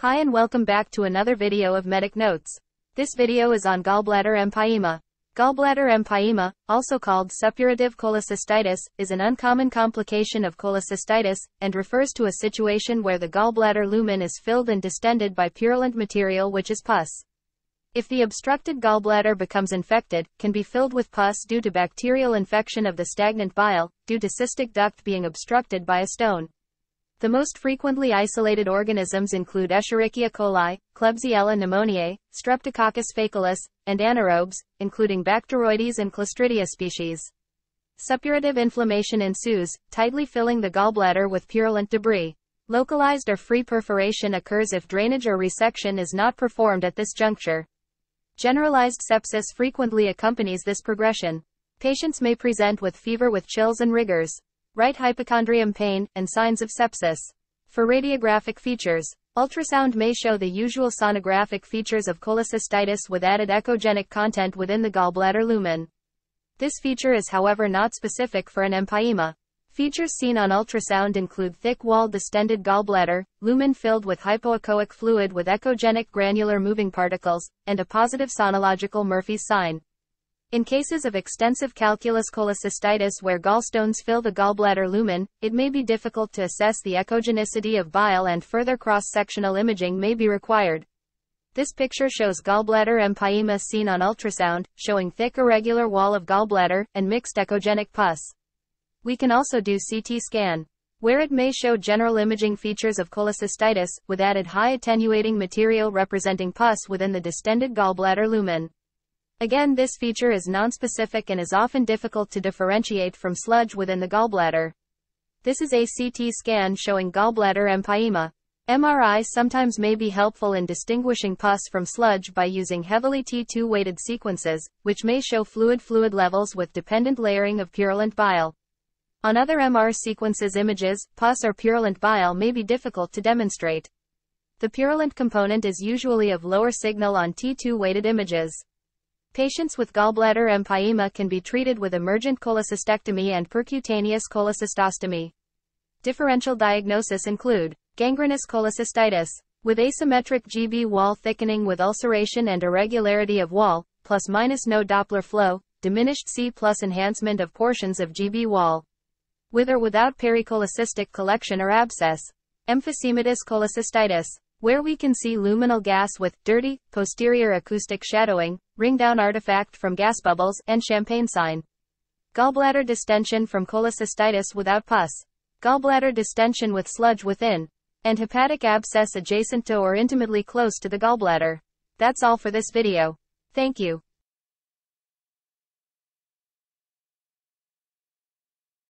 Hi and welcome back to another video of Medic Notes. This video is on gallbladder empyema. Gallbladder empyema, also called suppurative cholecystitis, is an uncommon complication of cholecystitis, and refers to a situation where the gallbladder lumen is filled and distended by purulent material which is pus. If the obstructed gallbladder becomes infected, can be filled with pus due to bacterial infection of the stagnant bile, due to cystic duct being obstructed by a stone. The most frequently isolated organisms include Escherichia coli, Klebsiella pneumoniae, Streptococcus faecalis, and anaerobes, including Bacteroides and Clostridia species. Suppurative inflammation ensues, tightly filling the gallbladder with purulent debris. Localized or free perforation occurs if drainage or resection is not performed at this juncture. Generalized sepsis frequently accompanies this progression. Patients may present with fever with chills and rigors, right hypochondrium pain, and signs of sepsis. For radiographic features, ultrasound may show the usual sonographic features of cholecystitis with added echogenic content within the gallbladder lumen. This feature is however not specific for an empyema. Features seen on ultrasound include thick-walled distended gallbladder, lumen filled with hypoechoic fluid with echogenic granular moving particles, and a positive sonological Murphy's sign. In cases of extensive calculous cholecystitis where gallstones fill the gallbladder lumen, it may be difficult to assess the echogenicity of bile and further cross-sectional imaging may be required. This picture shows gallbladder empyema seen on ultrasound, showing thick irregular wall of gallbladder, and mixed echogenic pus. We can also do CT scan, where it may show general imaging features of cholecystitis, with added high attenuating material representing pus within the distended gallbladder lumen. Again, this feature is nonspecific and is often difficult to differentiate from sludge within the gallbladder. This is a CT scan showing gallbladder empyema. MRI sometimes may be helpful in distinguishing pus from sludge by using heavily T2-weighted sequences, which may show fluid-fluid levels with dependent layering of purulent bile. On other MR sequences images, pus or purulent bile may be difficult to demonstrate. The purulent component is usually of lower signal on T2-weighted images. Patients with gallbladder empyema can be treated with emergent cholecystectomy and percutaneous cholecystostomy. Differential diagnosis include gangrenous cholecystitis, with asymmetric GB wall thickening with ulceration and irregularity of wall, ± no Doppler flow, diminished C+ enhancement of portions of GB wall, with or without pericholecystic collection or abscess. Emphysematous cholecystitis, where we can see luminal gas with dirty, posterior acoustic shadowing, ringdown artifact from gas bubbles, and champagne sign. Gallbladder distension from cholecystitis without pus. Gallbladder distension with sludge within. And hepatic abscess adjacent to or intimately close to the gallbladder. That's all for this video. Thank you.